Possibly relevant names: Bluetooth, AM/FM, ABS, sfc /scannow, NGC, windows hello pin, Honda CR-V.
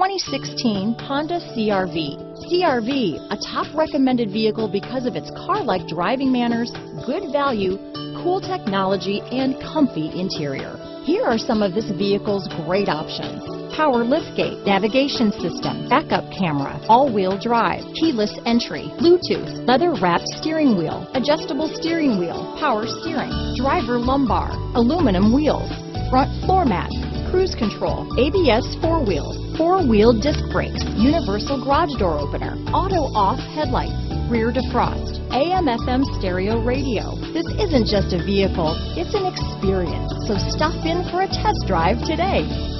2016 Honda CR-V. CR-V, a top recommended vehicle because of its car-like driving manners, good value, cool technology, and comfy interior. Here are some of this vehicle's great options: power liftgate, navigation system, backup camera, all-wheel drive, keyless entry, Bluetooth, leather-wrapped steering wheel, adjustable steering wheel, power steering, driver lumbar, aluminum wheels, front floor mats, cruise control, ABS four-wheel disc brakes, universal garage door opener, auto-off headlights, rear defrost, AM/FM stereo radio. This isn't just a vehicle, it's an experience. So stop in for a test drive today.